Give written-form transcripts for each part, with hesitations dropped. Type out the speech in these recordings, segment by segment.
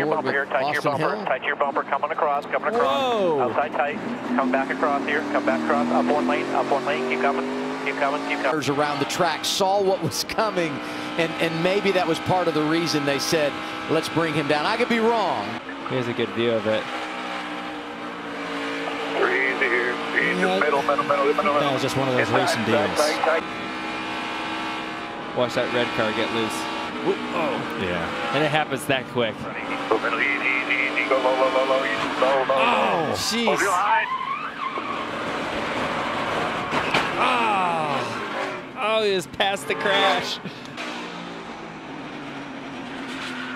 your bumper here, tight to your bumper, tight to your bumper, coming across, outside tight, come back across here, come back across, up one lane, keep coming, keep coming, keep coming. Around the track, saw what was coming, and maybe that was part of the reason they said, let's bring him down. I could be wrong. Here's a good view of it. Breathe here, breathe in middle. That was just one of those racing deals. Watch that red car get loose. Oh, yeah. And it happens that quick. Oh, jeez. Oh, he was past the crash.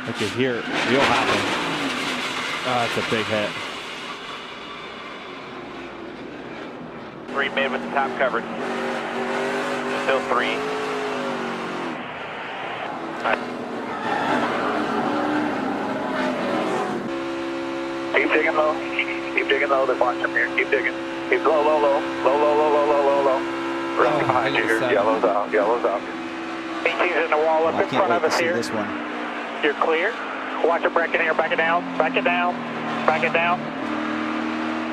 I could hear it. Real hopping. Oh, it's a big hit. Three mid with the top covered. Still three. Keep digging low. Keep digging low. There's launch up here. Keep digging. Keep low. Running behind you here. Yellow's out. Yellow's out. 18's in the wall up in front of us here. You're clear. Watch it breaking here. Back it down. Back it down. Back it down.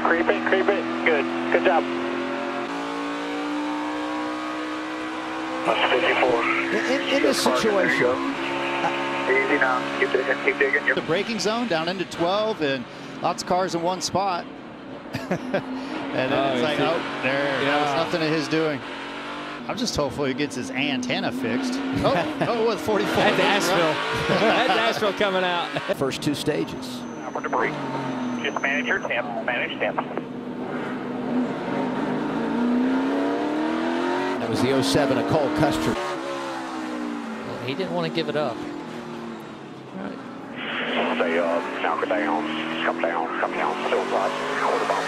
Creep it. Creep it. Good. Good job. That's 54. In this situation. Easy now. Keep digging. Keep digging. The braking zone down into 12 and. Lots of cars in one spot. And then it's like, oh, there, that was nothing of his doing. I'm just hopeful he gets his antenna fixed. Oh, with 44. That's Asheville. That's Asheville coming out. First two stages. For debris. Just manage your temp. Manage temp. That was the 07 of Cole Custer. Well, he didn't want to give it up. Stay up, now go down, come down, still flat, hold the up.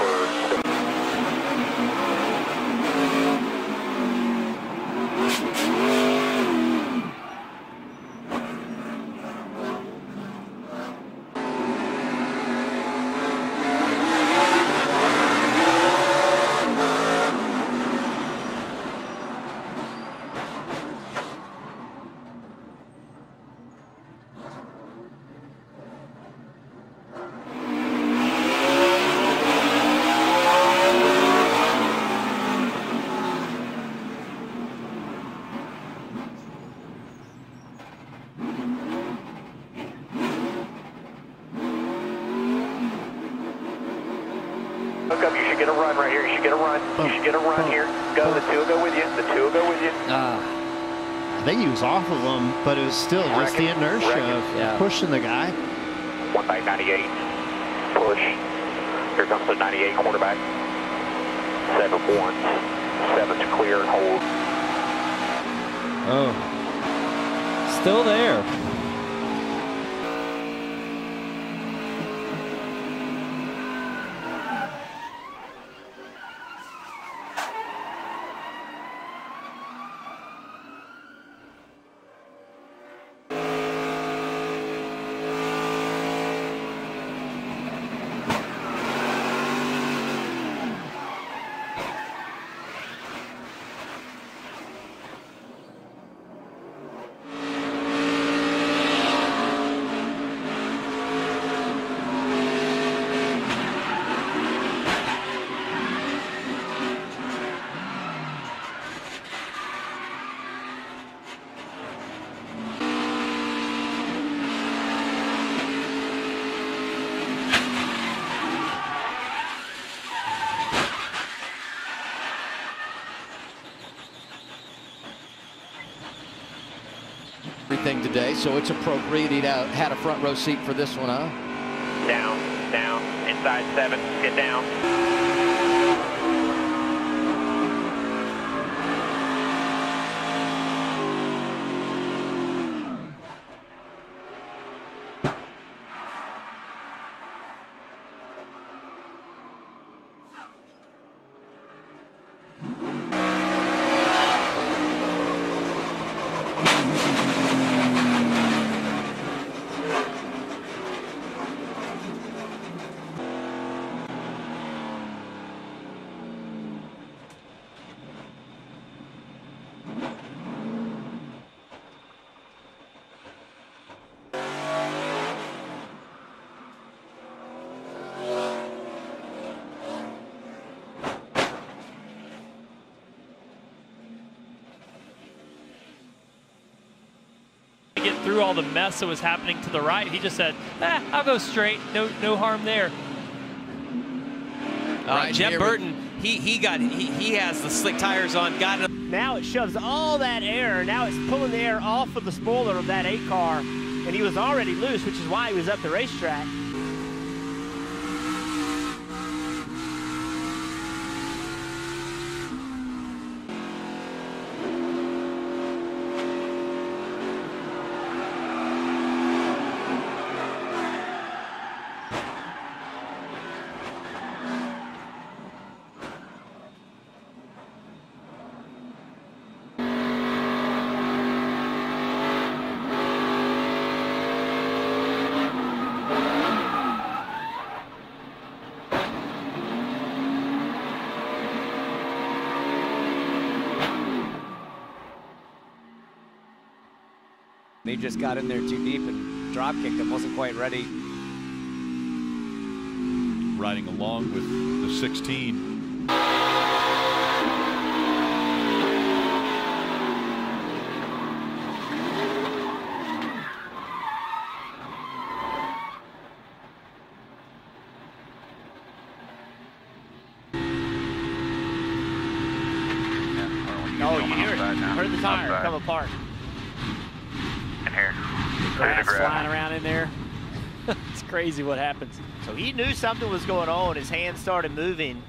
You should get a run right here. You should get a run. You should get a run here. Go. The two will go with you. The two will go with you. I think he was off of him, but it was still just the inertia of pushing the guy. 198. Push. Here comes the 98 quarterback. 7-1. 7 to clear and hold. Oh. Still there. Everything today, so it's appropriate he had a front row seat for this one, huh? Down, down, inside 7, get down. get through all the mess that was happening to the right. He just said, I'll go straight. No harm there. Right Jeff Burton, he has the slick tires on. Got it. Now it shoves all that air. Now it's pulling the air off of the spoiler of that 8 car. And he was already loose, which is why he was up the racetrack. They just got in there too deep and drop kicked him. Wasn't quite ready. Riding along with the 16. Oh, you heard the tire come apart. Grass flying around in there. It's crazy what happens. So he knew something was going on. His hands started moving.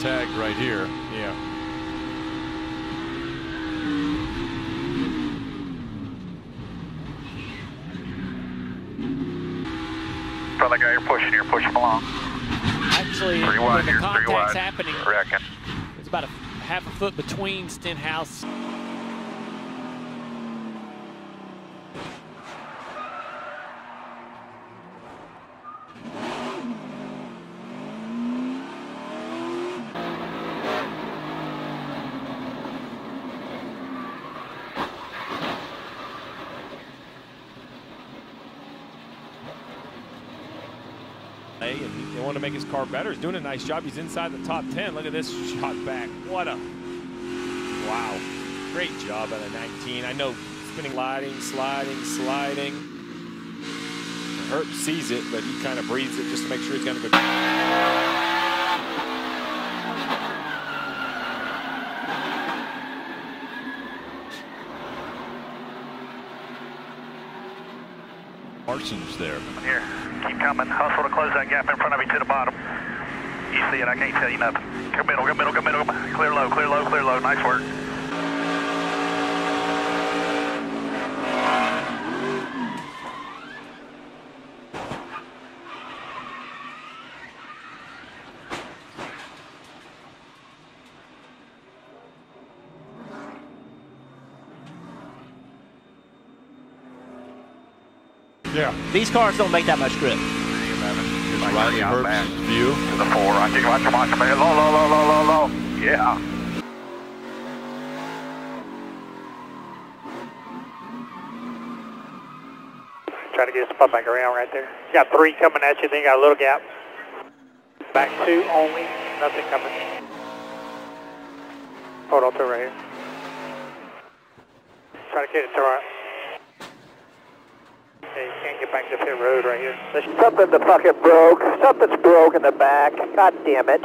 Tag right here. Yeah. Probably got your pushing here, push him along. Actually, three wide here, three wide. Happening, I reckon. It's about a half a foot between Stenhouse. And they want to make his car better. He's doing a nice job. He's inside the top 10. Look at this shot back. What a, wow. Great job out of 19. I know spinning, sliding. Herb sees it, but he kind of breathes it just to make sure he's going to go. Parsons there. Here, keep coming. Hustle to close that gap in front of you to the bottom. You see it, I can't tell you nothing. Go middle, go middle, go middle. Clear low, clear low, clear low. Nice work. Yeah. These cars don't make that much grip. Riley Herb's view. To the 4, I think. Watch him. Low, low, low, low, low, low. Yeah. Try to get his putt back around right there. You got 3 coming at you. Then you got a little gap. Back 2 only. Nothing coming. Hold on to right here. Try to get it to right. You can't get back to pit road right here. Something the fucking broke. Something's broke in the back. God damn it.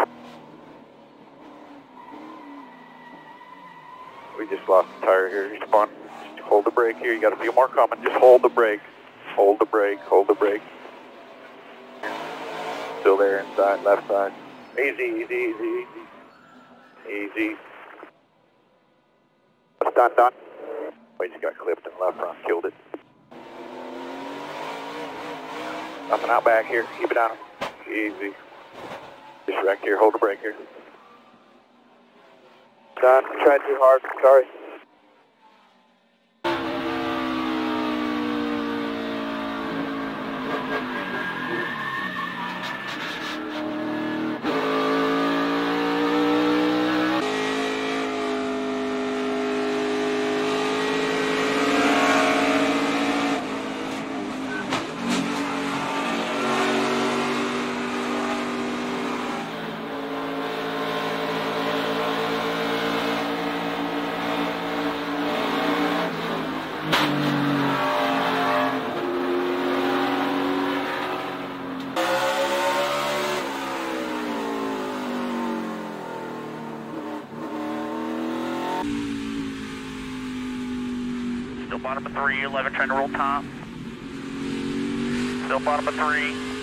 We just lost the tire here. Just hold the brake here. You got a few more coming. Just hold the brake. Hold the brake. Hold the brake. Still there inside, left side. Easy, easy, easy, easy. Easy. Done, done. We just got clipped and left front. Killed it. Nothing out back here. Keep it on him. Easy. Just wreck here. Hold the brake here. Done. Tried too hard. Sorry. bottom of 3, 11 trying to roll top. Still bottom of 3.